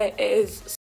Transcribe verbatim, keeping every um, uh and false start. It is